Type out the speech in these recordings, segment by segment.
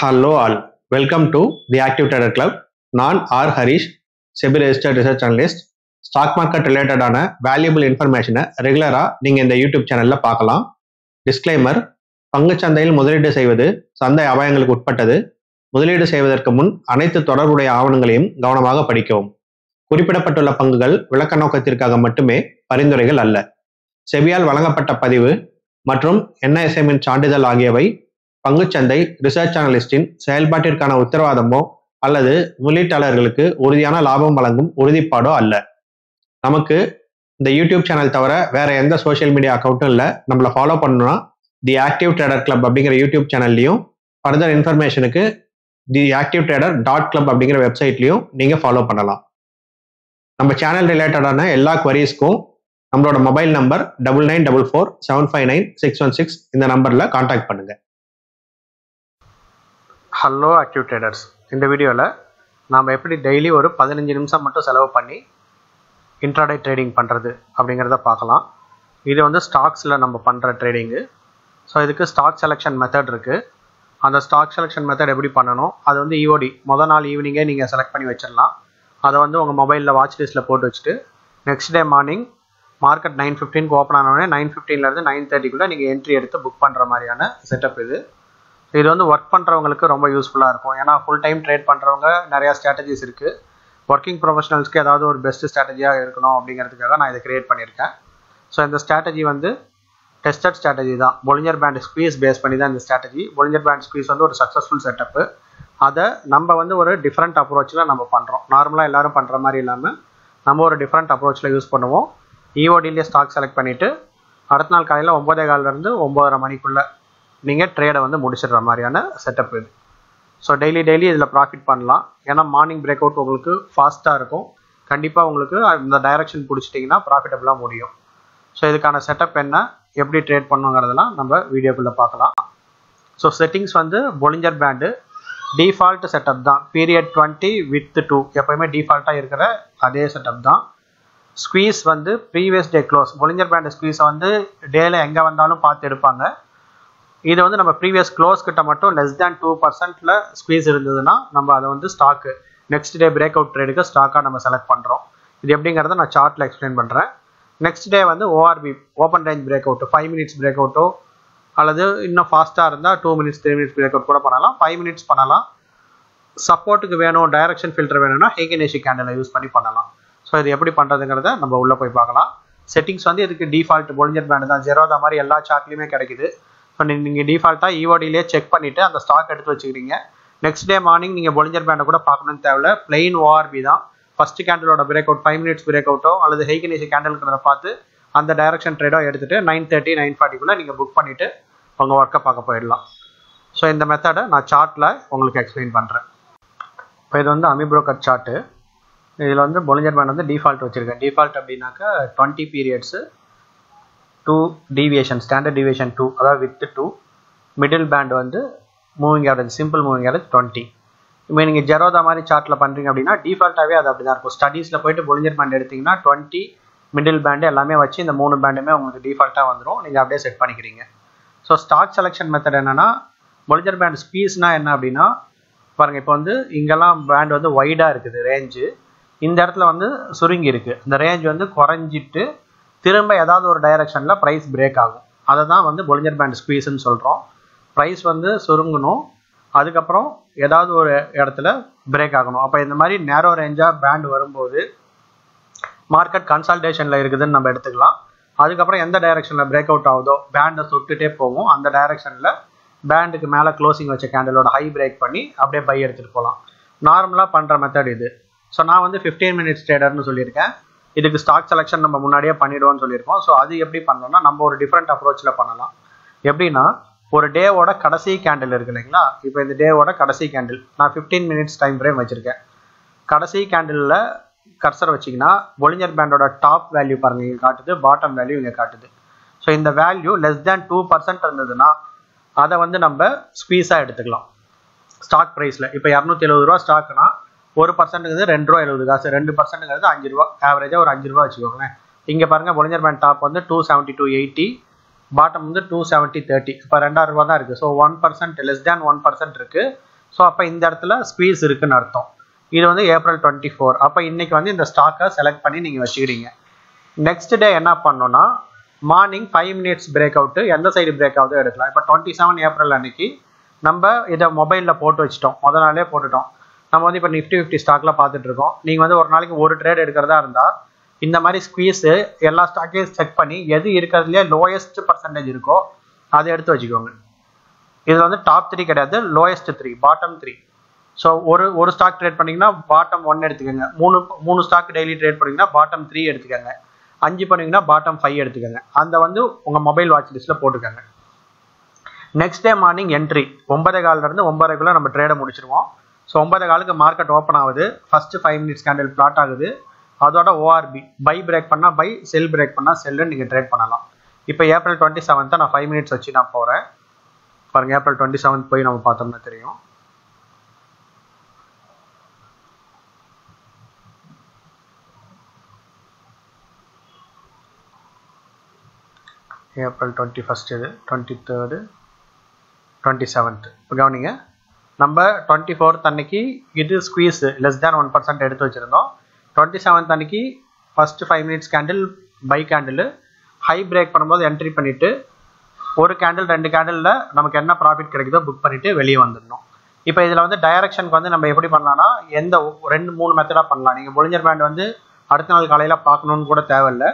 Hello all, welcome to the Active Trader Club. Naan R Harish, Sebi registered research analyst. Stock market related ana valuable information regular ah neenga indha YouTube channel la paakalam. Disclaimer, பங்கு சந்தையில் முதலீடு செய்வது சந்தை அபாயங்களுக்கு உட்பட்டது. முதலீடு செய்வதற்கு முன் அனைத்து தொடர்புடைய ஆவணங்களையும் கவனமாக படிக்கவும். குறிப்பிடப்பட்டுள்ள பங்குகள் விளக்க நோக்கத்திற்காக மட்டுமே பரிந்துரைகள் அல்ல. செபியால் வழங்கப்பட்ட பதிவு மற்றும் NISM இன் சான்றிதழ் ஆகியவை பங்குச் சந்தை ரிசர்ச் அனலிஸ்டின் செயல்பாட்டிற்கான உத்தரவாதமோ அல்லது முதலீட்டாளர்களுக்கு உறுதியான லாபம் வழங்கும் உறுதிப்பாடோ அல்ல. நமக்கு இந்த யூடியூப் சேனல் தவிர வேற எந்த சோஷியல் மீடியா அக்கௌண்ட்டும் இல்லை. நம்மளை ஃபாலோ பண்ணணும்னா தி ஆக்டிவ் ட்ரேடர் கிளப் அப்படிங்கிற யூடியூப் சேனல்லையும் ஃபர்தர் இன்ஃபர்மேஷனுக்கு தி ஆக்டிவ் ட்ரேடர் .club அப்படிங்கிற வெப்சைட்லையும் நீங்கள் ஃபாலோ பண்ணலாம். நம்ம சேனல் ரிலேட்டடான எல்லா குவரிஸ்க்கும் நம்மளோட மொபைல் நம்பர் 9944759616 இந்த நம்பரில் கான்டாக்ட் பண்ணுங்கள். ஹலோ ஆக்டிவ் ட்ரேடர்ஸ், இந்த வீடியோவில் நாம் எப்படி டெய்லி ஒரு 15 நிமிஷம் மட்டும் செலவு பண்ணி இன்ட்ராடே ட்ரேடிங் பண்ணுறது அப்படிங்கிறத பார்க்கலாம். இது வந்து ஸ்டாக்ஸில் நம்ம பண்ணுற ட்ரேடிங்கு. ஸோ இதுக்கு ஸ்டாக் செலெக்ஷன் மெத்தட் இருக்குது. அந்த ஸ்டாக் செலெக்ஷன் மெத்தட் எப்படி பண்ணணும், அது வந்து EOD மொதல் நாள் ஈவினிங்கே நீங்கள் செலக்ட் பண்ணி வச்சிடலாம். அதை வந்து உங்கள் மொபைலில் வாட்ச் லிஸ்ட்டில் போட்டு வச்சுட்டு நெக்ஸ்ட் டே மார்னிங் மார்க்கெட் 9:15க்கு ஓப்பன் ஆனோடனே 9:15லேருந்து 9:30க்குள்ளே நீங்கள் என்ட்ரி எடுத்து புக் பண்ணுற மாதிரியான செட்டப் இது. இது வந்து ஒர்க் பண்ணுறவங்களுக்கு ரொம்ப யூஸ்ஃபுல்லாக இருக்கும். ஏன்னா ஃபுல் டைம் ட்ரேட் பண்ணுறவங்க நிறையா ஸ்ட்ராட்டஜிஸ் இருக்குது. ஒர்க்கிங் ப்ரொஃபஷனல்ஸ்க்கு ஏதாவது ஒரு பெஸ்ட் ஸ்ட்ராட்டஜியாக இருக்கணும் அப்படிங்கிறதுக்காக நான் இதை கிரியேட் பண்ணியிருக்கேன். ஸோ இந்த ஸ்ட்ராட்டஜி வந்து டெஸ்டட் ஸ்ட்ராட்டஜி தான். பொலிஞ்சர் பேண்ட் ஸ்குவீஸ் பேஸ் பண்ணி தான் இந்த ஸ்ட்ராட்டஜி. பொலிஞ்சர் பேண்ட் ஸ்குவீஸ் வந்து ஒரு சக்ஸஸ்ஃபுல் செட்டப்பு. அதை நம்ம வந்து ஒரு டிஃப்ரெண்ட் அப்ரோச்சில் நம்ம பண்ணுறோம். நார்மலாக எல்லோரும் பண்ணுற மாதிரி இல்லாமல் நம்ம ஒரு டிஃப்ரெண்ட் அப்ரோச்சில் யூஸ் பண்ணுவோம். EODலேயே ஸ்டாக் செலக்ட் பண்ணிவிட்டு அடுத்த நாள் காலையில் 9:15லேருந்து 9:30 மணிக்குள்ளே நீங்கள் ட்ரேடை வந்து முடிச்சிடுற மாதிரியான செட்டப் இது. ஸோ டெய்லி இதில் ப்ராஃபிட் பண்ணலாம். ஏன்னா மார்னிங் பிரேக் அவுட் உங்களுக்கு ஃபாஸ்ட்டாக இருக்கும். கண்டிப்பாக உங்களுக்கு இந்த டைரக்ஷன் பிடிச்சிட்டிங்கன்னா ப்ராஃபிட்டபுளாக முடியும். ஸோ இதுக்கான செட்டப் என்ன, எப்படி ட்ரேட் பண்ணுங்கிறதெல்லாம் நம்ம வீடியோக்குள்ளே பார்க்கலாம். ஸோ செட்டிங்ஸ் வந்து பொலிஞ்சர் பேண்டு டிஃபால்ட் செட்டப் தான். பீரியட் 20 with 2 எப்போயுமே டிஃபால்ட்டாக இருக்கிற அதே செட்டப் தான். ஸ்குவீஸ் வந்து previous day close. Bollinger band ஸ்குவீஸை வந்து டேயில் எங்கே வந்தாலும் பார்த்து எடுப்பாங்க. இது வந்து நம்ம ப்ரீவியஸ் க்ளோஸ் கிட்ட மட்டும் <2% ஸ்குவீஸ் இருந்ததுன்னா நம்ம அதை வந்து stock next day break out ட்ரேடுக்கு ஸ்டாக்காக நம்ம செலக்ட் பண்ணுறோம். இது எப்படிங்கிறத நான் சார்ட்டில் எக்ஸ்பிளைன் பண்ணுறேன். நெக்ஸ்ட் டே வந்து ORB open range break out 5 minutes break அவுட்டோ அல்லது இன்னும் ஃபாஸ்ட்டாக இருந்தால் 2 minutes 3 minutes பிரேக் அவுட் கூட பண்ணலாம். 5 minutes பண்ணலாம். சப்போர்ட்டுக்கு வேணும், டைரக்ஷன் ஃபில்டர் வேணும்னா ஹேகனேஷி கேண்டலை யூஸ் பண்ணி பண்ணலாம். ஸோ இது எப்படி பண்ணுறதுங்கிறத நம்ம உள்ளே போய் பார்க்கலாம். செட்டிங்ஸ் வந்து இதுக்கு டிஃபால்ட் பொலிஞ்சர் பேண்ட் தான். ஜெரோதா மாதிரி எல்லா சார்ட்லேயுமே கிடைக்குது. ஸோ நீங்கள் டிஃபால்ட்டாக EODலேயே செக் பண்ணிவிட்டு அந்த ஸ்டாக் எடுத்து வச்சுக்கிறீங்க. நெக்ஸ்ட் டே மார்னிங் நீங்கள் பொலிஞ்சர் பேண்டை கூட பார்க்கணும்னு தேவையில்ல. பிளெயின் ORB தான். ஃபஸ்ட்டு கேண்டலோட பிரேக் அவுட் 5 minutes பிரேக் அவுட்டோ அல்லது ஹைகனேஷி கேண்டலுக்குறத பார்த்து அந்த டைரக்ஷன் ட்ரேடோ எடுத்துகிட்டு 9:30, 9:40க்குள்ளே நீங்கள் புக் பண்ணிவிட்டு உங்கள் ஒர்க்கை பார்க்க போயிடலாம். ஸோ இந்த மெத்தடை நான் சார்ட்டில் உங்களுக்கு எக்ஸ்பிளைன் பண்ணுறேன். இப்போ இது வந்து அமிப்ரோக்கர் சார்ட்டு. இதில் வந்து பொலிஞ்சர் பேண்ட் வந்து டிஃபால்ட் வச்சுருக்கேன். டிஃபால்ட் அப்படின்னாக்கா 20 periods 2 deviation standard deviation 2 அதாவது with 2 மிடில் பேண்ட் வந்து moving average simple moving average 20. இப்போ நீங்கள் ஜெரோதா மாதிரி சார்ட்டில் பண்ணுறீங்க அப்படின்னா டிஃபால்ட்டாகவே அது அப்படி தான் இருக்கும். ஸ்டடீஸில் போய்ட்டு பொலிஞ்சர் பேண்ட் எடுத்திங்கன்னா 20 மிடில் பேண்டு எல்லாமே வச்சு இந்த 3 பேண்டுமே உங்களுக்கு டிஃபால்ட்டாக வந்துடும். நீங்கள் அப்படியே செட் பண்ணிக்கிறீங்க. ஸோ ஸ்டாக் செலெக்ஷன் மெத்தட் என்னென்னா பொலிஞ்சர் பேண்ட் ஸ்பீஸ்னால் என்ன அப்படின்னா பாருங்கள், இப்போ வந்து இங்கெல்லாம் பேண்ட் வந்து வைடாக இருக்குது ரேஞ்சு. இந்த இடத்துல வந்து சுருங்கி இருக்குது. இந்த ரேஞ்ச் வந்து குறைஞ்சிட்டு திரும்ப ஏதாவது ஒரு டைரக்ஷனில் ப்ரைஸ் பிரேக் ஆகும். அதை தான் வந்து பொலிஞ்சர் பேண்ட் ஸ்குவீஸ்ன்னு சொல்கிறோம். ப்ரைஸ் வந்து சுருங்கணும், அதுக்கப்புறம் ஏதாவது ஒரு இடத்துல பிரேக் ஆகணும். அப்போ இந்த மாதிரி நேரோ ரேஞ்சாக பேண்ட் வரும்போது மார்க்கெட் கன்சால்டேஷனில் இருக்குதுன்னு நம்ம எடுத்துக்கலாம். அதுக்கப்புறம் எந்த டைரக்ஷனில் பிரேக் அவுட் ஆகுதோ பேண்டை தொட்டுகிட்டே போகும். அந்த டைரக்ஷனில் பேண்டுக்கு மேலே க்ளோசிங் வச்ச கேண்டலோட ஹை பிரேக் பண்ணி அப்படியே பை எடுத்துகிட்டு போகலாம். நார்மலாக பண்ணுற மெத்தட் இது. ஸோ நான் வந்து 15 minutes ட்ரேடர்னு சொல்லியிருக்கேன். இதுக்கு ஸ்டாக் செலெக்ஷன் நம்ம முன்னாடியே பண்ணிடுவோம்னு சொல்லியிருக்கோம். ஸோ அது எப்படி பண்ணணும்னா நம்ம ஒரு டிஃப்ரெண்ட் அப்ரோச்சில் பண்ணலாம். எப்படின்னா ஒரு டேவோட கடைசி கேண்டில் இருக்கு இல்லைங்களா. இப்போ இந்த டேவோட கடைசி கேண்டில் நான் 15 minutes டைம் ஃப்ரேம் வச்சுருக்கேன். கடைசி கேண்டிலில் கர்சர் வச்சிங்கன்னா பொலிஞ்சர் பேண்டோட டாப் வேல்யூ பாருங்கள் இங்கே காட்டுது, பாட்டம் வேல்யூ இங்கே காட்டுது. ஸோ இந்த வேல்யூ <2% இருந்ததுன்னா அதை வந்து நம்ம ஸ்குவீஸாக எடுத்துக்கலாம் ஸ்டாக் ப்ரைஸில். இப்போ 270 ரூபா ஸ்டாக்குனா 1%ங்கிறது ₹2.70, 2%ங்கிறது ₹5. ஆவரேஜாக ஒரு ₹5 வச்சுக்கோங்களேன். இங்கே பாருங்கள் பொலிஞ்சர் பேண்ட் டாப் வந்து 272.80, பாட்டம் வந்து 270.30. இப்போ ₹2.00 தான் இருக்குது. ஸோ 1% less than 1% இருக்குது. So appa indha edathila squeeze irukku nu artham. Idu vandu April 24. Appa inniki vandu indha stock ah select panni neenga vechirringa. Next day enna pannona morning 5 minutes breakout endha side breakout edukala. Appa 27 April anniki நம்ம இதை மொபைலில் போட்டு வச்சிட்டோம், முதல் நாளே போட்டுட்டோம். நம்ம வந்து இப்போ Nifty 50 ஸ்டாக்ல பார்த்துட்டு இருக்கோம். நீங்கள் வந்து ஒரு நாளைக்கு ஒரு ட்ரேட் எடுக்கிறதா இருந்தால் இந்த மாதிரி ஸ்குவீஸு எல்லா ஸ்டாக்கையும் செக் பண்ணி எது இருக்கிறதுலே லோயஸ்ட் பர்சன்டேஜ் இருக்கோ அதை எடுத்து வச்சுக்கோங்க. இது வந்து டாப் 3 கிடையாது, லோயஸ்ட் 3, பாட்டம் 3. ஸோ ஒரு ஸ்டாக் ட்ரேட் பண்ணிங்கன்னா பாட்டம் 1 எடுத்துக்கோங்க, மூணு ஸ்டாக் டெய்லி ட்ரேட் பண்ணிங்கன்னா பாட்டம் 3 எடுத்துக்கோங்க, 5 பண்ணிங்கன்னா பாட்டம் 5 எடுத்துக்கோங்க. அந்த வந்து உங்கள் மொபைல் வாட்ச் லிஸ்ட்டில் போட்டுக்கோங்க. நெக்ஸ்ட் டே மார்னிங் என்ட்ரி 9:15 நம்ம ட்ரேடை முடிச்சிருவோம். ஸோ 9:15 மார்க்கெட் ஓப்பன் ஆகுது, ஃபஸ்ட்டு 5 minutes கேண்டில் பிளாட் ஆகுது. அதோட ORB பை பிரேக் பண்ணால் பை, செல் பிரேக் பண்ணால் செல்லுன்னு நீங்கள் ட்ரேட் பண்ணலாம். இப்போ April 27 நான் 5 minutes வச்சு நான் போகிறேன் பாருங்கள். April 27 போய் நம்ம பார்த்தோம்னா தெரியும். April 21 இது 23 27th. இப்போ கவனிங்க, நம்ம 24th அன்னைக்கு இது ஸ்குவீஸ் <1% எடுத்து வச்சிருந்தோம். 27th அன்னைக்கு first 5 minutes candle buy candle high break பண்ணும்போது என்ட்ரி பண்ணிட்டு ஒரு கேண்டில் 2 கேண்டிலில் நமக்கு என்ன ப்ராஃபிட் கிடைக்குதோ புக் பண்ணிட்டு வெளியே வந்துடணும். இப்போ இதில் வந்து டைரக்ஷனுக்கு வந்து நம்ம எப்படி பண்ணலாம்னா எந்த 2-3 மெத்தடாக பண்ணலாம். நீங்கள் பொலிஞ்சர் பேண்ட் வந்து அடுத்த நாள் காலையில் பார்க்கணுன்னு கூட தேவையில்லை.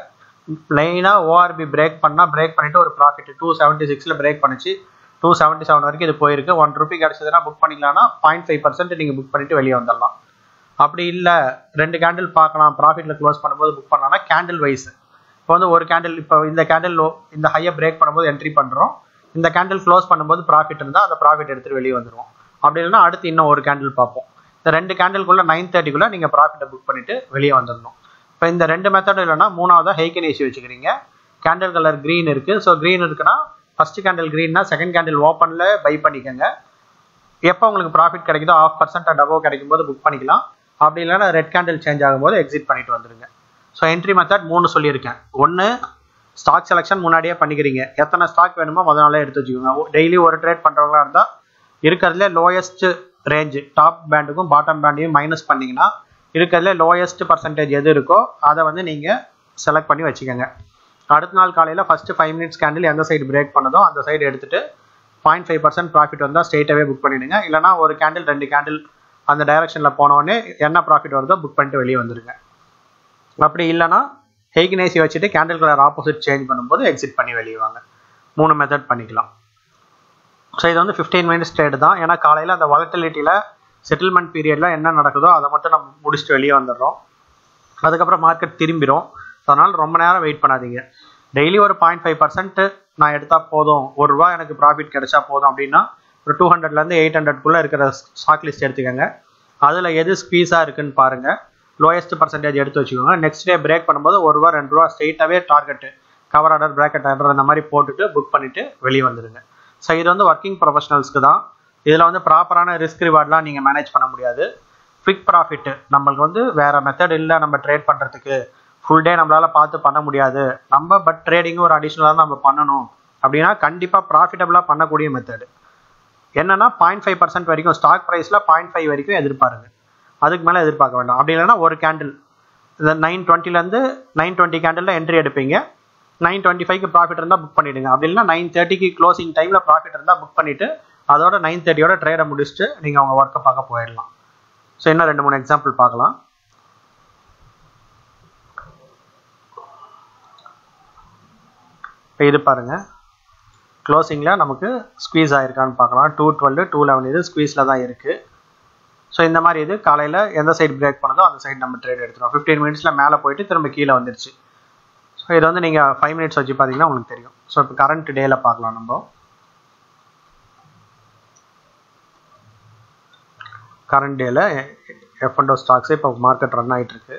ப்ளைனாக ORB பிரேக் பண்ணால் பிரேக் பண்ணிவிட்டு ஒரு ப்ராஃபிட் 276 பிரேக் பண்ணிச்சு, 277 வரைக்கும் இது போயிருக்கு. ₹1 கிடச்சதுன்னா புக் பண்ணிக்கலாம்னா 0.5% நீங்கள் புக் பண்ணிவிட்டு வெளியே வந்துடலாம். அப்படி இல்லை 2 கேண்டில் பார்க்கலாம், ப்ராஃபிட்டில் க்ளோஸ் பண்ணும்போது புக் பண்ணலாம்னா கேண்டில் வைஸ். இப்போ வந்து ஒரு கேண்டில், இப்போ இந்த கேண்டில் இந்த ஹையை பிரேக் பண்ணும்போது என்ட்ரி பண்ணுறோம், இந்த கேண்டில் க்ளோஸ் பண்ணும்போது ப்ராஃபிட் இருந்தால் அந்த ப்ராஃபிட் எடுத்துகிட்டு வெளியே வந்துடுவோம். அப்படி இல்லைன்னா அடுத்து இன்னும் ஒரு கேண்டில் பார்ப்போம். இந்த 2 கேண்டிலுக்குள்ளே 9:30 நீங்கள் ப்ராஃபிட்டை புக் பண்ணிவிட்டு வெளியே வந்துடணும். இப்போ இந்த 2 மெத்தடும் இல்லைன்னா 3வது ஹைக்கன் ஏசி வச்சுக்கிறீங்க. கேண்டில் கலர் க்ரீன் இருக்குது. ஸோ க்ரீன் இருக்குன்னா ஃபர்ஸ்ட் கேண்டில் க்ரீன்னா செகண்ட் கேண்டில் ஓப்பனில் பை பண்ணிக்கோங்க. எப்போ உங்களுக்கு ப்ராஃபிட் கிடைக்குதோ 0.5% டபோ கிடைக்கும் போது புக் பண்ணிக்கலாம். அப்படி இல்லைன்னா ரெட் கேண்டில் சேஞ்ச் ஆகும்போது எக்ஸிட் பண்ணிட்டு வந்துடுங்க. ஸோ என்ட்ரி மெத்தட் 3 சொல்லியிருக்கேன். 1 ஸ்டாக் செலெக்ஷன் முன்னாடியே பண்ணிக்கிறீங்க, எத்தனை ஸ்டாக் வேணுமோ முதல் நாளே எடுத்து வச்சுக்கோங்க. டெய்லி ஒரு ட்ரேட் பண்ணுறவங்களா இருந்தால் இருக்கிறதுல லோயஸ்ட் ரேஞ்சு டாப் பேண்டுக்கும் பாட்டம் பேண்டையும் மைனஸ் பண்ணிங்கன்னா இருக்கிறதுல லோயஸ்ட் பர்சன்டேஜ் எது இருக்கோ அதை வந்து நீங்கள் செலக்ட் பண்ணி வச்சுக்கோங்க. அடுத்த நாள் காலையில் ஃபஸ்ட்டு 5 minutes கேண்டில் எந்த சைடு பிரேக் பண்ணதோ அந்த சைடு எடுத்துகிட்டு 0.5% ப்ராஃபிட் வந்தால் ஸ்ட்ரெயிட்டாகவே புக் பண்ணிவிடுங்க. இல்லைனா ஒரு கேண்டில் 2 கேண்டில் அந்த டைரெக்ஷனில் போனோடனே என்ன ப்ராஃபிட் வருதோ புக் பண்ணிட்டு வெளியே வந்துடுங்க. அப்படி இல்லைனா ஹெய்கினேசி வச்சுட்டு கேண்டில் கலர் ஆப்போசிட் சேஞ்ச் பண்ணும்போது எக்ஸிட் பண்ணி வெளியே வாங்க. 3 மெத்தட் பண்ணிக்கலாம். ஸோ இது வந்து 15 minutes ட்ரேடு தான். ஏன்னா காலையில் அந்த வாலட்டிலிட்டியில் செட்டில்மெண்ட் பீரியடில் என்ன நடக்குதோ அதை மட்டும் நம்ம முடிச்சுட்டு வெளியே வந்துடுறோம். அதுக்கப்புறம் மார்க்கெட் திரும்பிடும். அதனால் ரொம்ப நேரம் வெயிட் பண்ணாதீங்க. டெய்லி ஒரு 0.5% நான் எடுத்தால் போதும், ₹1 எனக்கு ப்ராஃபிட் கிடைச்சா போதும் அப்படின்னா ஒரு 200-800 இருக்கிற ஸ்டாக் லிஸ்ட் எடுத்துக்கோங்க. அதில் எது ஸ்குவீஸாக இருக்குன்னு பாருங்கள், லோயஸ்ட் பர்சன்டேஜ் எடுத்து வச்சுக்கோங்க. நெக்ஸ்ட் டே பிரேக் பண்ணும்போது ₹1, ₹2 ஸ்ட்ரெயிட்டாகவே target cover order bracket order அந்த மாதிரி போட்டுட்டு புக் பண்ணிவிட்டு வெளியே வந்துடுங்க. ஸோ இது வந்து ஒர்க்கிங் ப்ரொஃபஷனல்ஸ்க்கு தான். இதில் வந்து ப்ராப்பரான ரிஸ்க் ரிவார்ட்லாம் நீங்கள் மேனேஜ் பண்ண முடியாது. குவிக் ப்ராஃபிட்டு நம்மளுக்கு வந்து வேறு மெத்தட் இல்லை, நம்ம ட்ரேட் பண்ணுறதுக்கு ஃபுல் டே நம்மளால் பார்த்து பண்ண முடியாது. நம்ம பட் ட்ரேடிங்கும் ஒரு அடிஷ்னலாக நம்ம பண்ணணும் அப்படின்னா கண்டிப்பாக ப்ராஃபிட்டபுளாக பண்ணக்கூடிய மெத்தடு என்னென்னா 0.5% வரைக்கும் ஸ்டாக் ப்ரைஸில் 0.5 வரைக்கும் எதிர்பாருங்க, அதுக்கு மேலே எதிர்பார்க்க வேண்டாம். அப்படி இல்லைன்னா ஒரு கேண்டில் இந்த 9:20 9:20 என்ட்ரி எடுப்பீங்க, 9:25 ப்ராஃபிட் இருந்தால் புக் பண்ணிவிடுங்க. அப்படி இல்லைன்னா 9:30 க்ளோசிங் டைமில் ப்ராஃபிட் இருந்தால் புக் பண்ணிவிட்டு அதோட 9:30 ட்ரேடை முடிச்சுட்டு நீங்கள் அவங்க ஒர்க்கை பார்க்க போயிடலாம். ஸோ இன்னும் 2-3 எக்ஸாம்பிள் பார்க்கலாம். இப்போ இது பாருங்கள், க்ளோசிங்கில் நமக்கு ஸ்குவீஸ் ஆகிருக்கான்னு பார்க்கலாம். 2:12, 2:11 இது ஸ்குவீஸில் தான் இருக்குது. ஸோ இந்த மாதிரி இது காலையில் எந்த சைடு பிரேக் பண்ணதோ அந்த சைடு நம்ம ட்ரேட் எடுத்துடும். 15 minutesல மேலே போயிட்டு திரும்ப கீழே வந்துடுச்சு. ஸோ இது வந்து நீங்கள் 5 minutes வச்சு பார்த்தீங்கன்னா உங்களுக்கு தெரியும். ஸோ இப்போ கரண்ட் டேயில் பார்க்கலாம். நம்ம கரண்ட் டேயில் F&O ஸ்டாக்ஸ் இப்போ மார்க்கெட் ரன் ஆகிட்டு இருக்கு.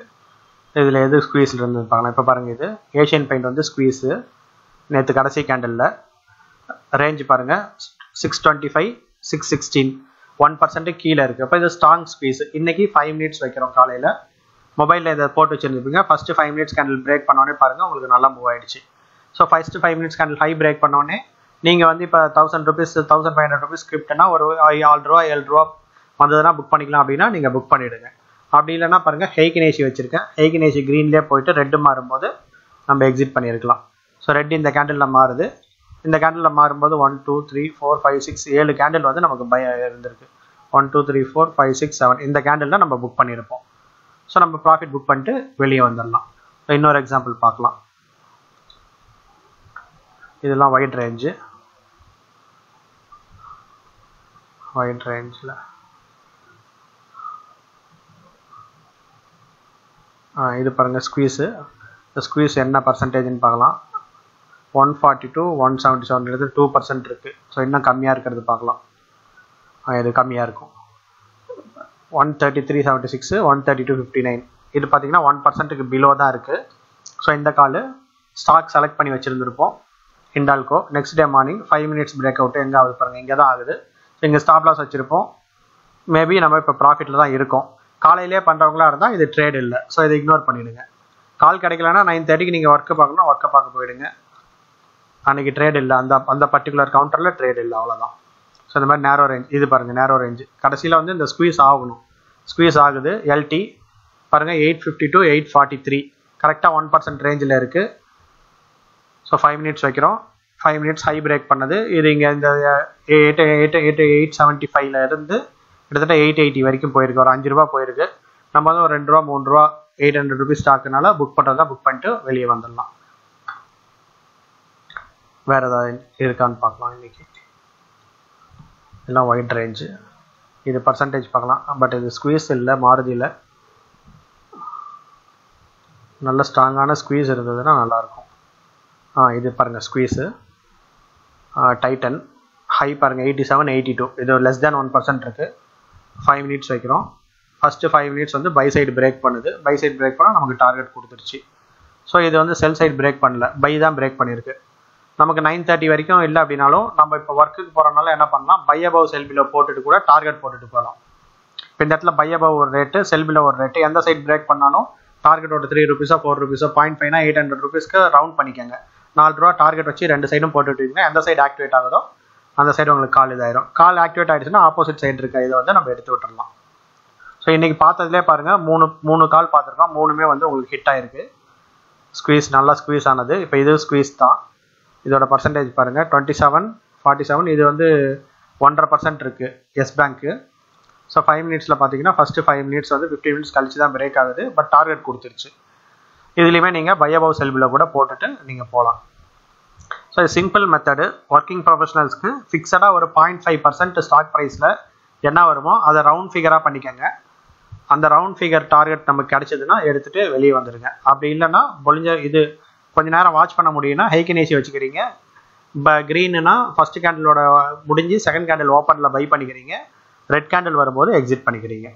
இதில் எது ஸ்குவீஸில் இருந்ததுன்னு பார்க்கலாம். இப்போ பாருங்கள், இது ஏஷியன் பெயிண்ட் வந்து ஸ்குவீஸு நேற்று கடைசி கேண்டலில். ரேஞ்சு பாருங்கள் 625, 616, 1% கீழே இருக்குது. அப்போ இது ஸ்ட்ராங் ஸ்குவீஸ். இன்றைக்கி 5 minutes வைக்கிறோம் காலையில். மொபைலில் இதை போட்டு வச்சுருந்துருப்பீங்க. ஃபஸ்ட்டு 5 minutes கேண்டில் பிரேக் பண்ணோடனே பாருங்கள் உங்களுக்கு நல்லா மூவ் ஆகிடுச்சு. So first 5 minutes candle high break பண்ணோடனே நீங்கள் வந்து இப்போ ₹1000, ₹1500 கிரிப்ட்னா ஒரு ₹6, ₹7 வந்ததுனா புக் பண்ணிக்கலாம் அப்படின்னா நீங்கள் புக் பண்ணிவிடுங்க. அப்படி இல்லைன்னா பாருங்கள் ஹைகினேஷி வச்சுருக்கேன், ஹைகினேஷி க்ரீன்லேயே போயிட்டு ரெட்டு மாறும்போது நம்ம எக்ஸிட் பண்ணியிருக்கலாம். ஸோ ரெட் இந்த கேண்டிலில் மாறுது, இந்த கேண்டிலில் மாறும்போது 1 2 3 4 5 6 7 கேண்டில் வந்து நமக்கு பயம் இருந்திருக்கு. 1 2 3 4 5 6 7 இந்த கேண்டிலில் நம்ம புக் பண்ணியிருப்போம். ஸோ நம்ம ப்ராஃபிட் புக் பண்ணிட்டு வெளியே வந்துடலாம். இன்னொரு எக்ஸாம்பிள் பார்க்கலாம். இதெல்லாம் வைட் ரேஞ்சு, வைட் ரேஞ்சில் இது பாருங்கள் ஸ்குவீஸு. இந்த ஸ்குவீஸ் என்ன பர்சன்டேஜ்னு பார்க்கலாம். 142 177 2% இருக்குது. ஸோ இன்னும் கம்மியாக இருக்கிறது பார்க்கலாம். இது கம்மியாக இருக்கும். 133.76 132.59 இது பார்த்தீங்கன்னா 1%க்கு பிலோ தான் இருக்குது. ஸோ இந்த கால் ஸ்டாக் செலக்ட் பண்ணி வச்சுருந்துருப்போம் Hindalco. Next day morning 5 minutes break out எங்கே ஆகுது பாருங்கள், இங்கே தான் ஆகுது. ஸோ இங்கே ஸ்டாப் லாஸ் வச்சுருப்போம். மேபி நம்ம இப்போ ப்ராஃபிட்டில் தான் இருக்கோம். காலையிலே பண்ணுறவங்களா இருந்தால் இது ட்ரேட் இல்லை, ஸோ இதை இக்னோர் பண்ணிவிடுங்க. கால் கிடைக்கலன்னா 9:30க்கு நீங்கள் ஒர்க்கை பார்க்கணும், ஒர்க்கை பார்க்க போயிடுங்க. அன்றைக்கி ட்ரேட் இல்லை, அந்த பர்டிகுலர் கவுண்டரில் ட்ரேட் இல்லை, அவ்வளோதான். ஸோ இந்த மாதிரி நேரோ ரேஞ்ச், இது பாருங்கள் நேரோ ரேஞ்சு. கடைசியில் வந்து இந்த ஸ்குவீஸ் ஆகணும், ஸ்குவீஸ் ஆகுது. எல்டி பாருங்கள் 852 843 கரெக்டாக 1% ரேஞ்சில் இருக்குது. ஸோ 5 minutes வைக்கிறோம். 5 minutes ஹை பிரேக் பண்ணது. இது இங்கே இந்த 875 இருந்து கிட்டத்தட்ட 880 வரைக்கும் போயிருக்கு. ஒரு ₹5 போயிருக்கு. நம்ம வந்து ஒரு ₹2 3 800 ஸ்டாக்குனால புக் பண்ணுறதா புக் பண்ணிட்டு வெளியே வந்துடலாம். வேறு ஏதாவது இருக்கான்னு பார்க்கலாம். இன்றைக்கி எல்லாம் ஒயிட் ரேஞ்சு. இது பர்சன்டேஜ் பார்க்கலாம். பட் இது ஸ்குவீஸ் இல்லை, மாறுதி இல்லை. நல்ல ஸ்ட்ராங்கான ஸ்குவீஸ் இருந்ததுன்னா நல்லாயிருக்கும். இது பாருங்கள் ஸ்குவீஸு. டைட்டன் ஹை பாருங்கள் 87.82 இது லெஸ் தேன் 1% இருக்குது. 5 minutes வைக்கிறோம். ஃபஸ்ட்டு 5 minutes வந்து பை சைடு பிரேக் பண்ணுது. பை சைடு பிரேக் பண்ணால் நமக்கு டார்கெட் கொடுத்துருச்சு. ஸோ இது வந்து செல் சைடு பிரேக் பண்ணல, பை தான் பிரேக் பண்ணியிருக்கு. நமக்கு 9:30 வரைக்கும் இல்லை அப்படின்னாலும் நம்ம இப்போ ஒர்க்குக்கு போகிறனால என்ன பண்ணலாம், பை அபவ் செல் பிலோ போட்டுட்டு கூட டார்கெட் போட்டுட்டு போகலாம். இப்போ இந்த இடத்துல பை அபவ் ஒரு ரேட்டு, செல் பிலோ ஒரு ரேட்டு, எந்த சைட் பிரேக் பண்ணாலும் டார்கெட்டோட ₹3 ₹4 0.5 800 ரவுண்ட் பண்ணிக்கோங்க. ₹4 டார்கெட் வச்சு 2 சைடும் போட்டுட்டுருக்கீங்கன்னா எந்த சைடு ஆக்டிவேட் ஆகுதோ அந்த சைடு உங்களுக்கு கால் இதாயிரும். கால் ஆக்டிவேட் ஆகிடுச்சுன்னா ஆப்போசிட் சைடு இருக்க இதை வந்து நம்ம எடுத்து விட்டுடலாம். ஸோ இன்றைக்கி பார்த்ததுலேயே பாருங்கள் மூணு கால் பார்த்துருக்கோம். மூணுமே வந்து உங்களுக்கு ஹிட் ஆகிருக்கு. ஸ்குவீஸ் நல்லா ஸ்குவீஸ் ஆனது. இப்போ இது ஸ்குவீஸ் தான். இதோட பர்சன்டேஜ் பாருங்கள் 27.47 இது வந்து 1.5% இருக்குது எஸ் பேங்க்கு. ஸோ 5 minutesல பார்த்தீங்கன்னா ஃபஸ்ட்டு 5 minutes வந்து 50 minutes கழிச்சு தான் பிரேக் ஆகுது. பட் டார்கெட் கொடுத்துருச்சு. இதுலேயுமே நீங்கள் பை அபவ் செல் பிலோ கூட போட்டுட்டு நீங்கள் போகலாம். So simple method. ஒர்க்கிங் ப்ரொஃபஷனல்ஸ்க்கு ஃபிக்ஸடாக ஒரு 0.5% ஸ்டாக் ப்ரைஸில் என்ன வருமோ அதை ரவுண்ட் ஃபிகராக பண்ணிக்கோங்க. அந்த ரவுண்ட் ஃபிகர் டார்கெட் நமக்கு கிடைச்சதுன்னா எடுத்துகிட்டு வெளியே வந்துடுங்க. அப்படி இல்லைன்னா பொலிஞ்சர் இது கொஞ்சம் நேரம் வாட்ச் பண்ண முடியும்னா ஹைகினேஷி வச்சுக்கிறீங்க. க்ரீனுனா ஃபஸ்ட்டு கேண்டிலோட முடிஞ்சு செகண்ட் கேண்டில் ஓப்பனில் பை பண்ணிக்கிறீங்க. ரெட் கேண்டில் வரும்போது எக்ஸிட் பண்ணிக்கிறீங்க.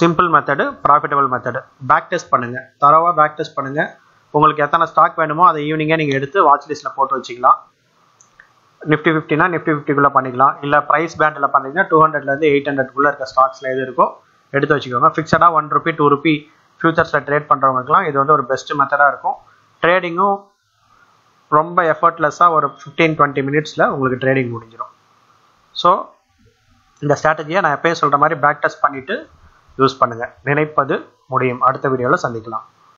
Simple method, profitable method. Back test பண்ணுங்கள், தரவாக பேக் டெஸ்ட் பண்ணுங்கள். உங்களுக்கு எத்தனை ஸ்டாக் வேணுமோ அதை ஈவினிங்காக நீங்கள் எடுத்து வாட்ச் லிஸ்ட்டில் போட்டு வச்சுக்கலாம். நிஃப்டி 50னா நிஃப்டி 50க்குள்ளே பண்ணிக்கலாம். இல்லை ப்ரைஸ் பேண்டில் பண்ணிங்கன்னா 200லேருந்து 800க்குள்ளே இருக்க ஸ்டாக்ஸில் எது இருக்கோ எடுத்து வச்சுக்கோங்க. ஃபிக்ஸடாக ₹1 2 ஃபியூச்சர்ஸில் ட்ரேட் பண்ணுறவங்களுக்குலாம் இது வந்து ஒரு பெஸ்ட்டு மெத்தடாக இருக்கும். ட்ரேடிங்கும் ரொம்ப எஃபர்ட்லெஸ்ஸாக ஒரு 15-20 minutesல உங்களுக்கு ட்ரேடிங் முடிஞ்சிடும். ஸோ இந்த ஸ்ட்ராட்டஜியை நான் எப்பயும் சொல்கிற மாதிரி பேக் டெஸ்ட் பண்ணிவிட்டு யூஸ் பண்ணுங்கள். நினைப்பது முடியும். அடுத்த வீடியோவில் சந்திக்கலாம்.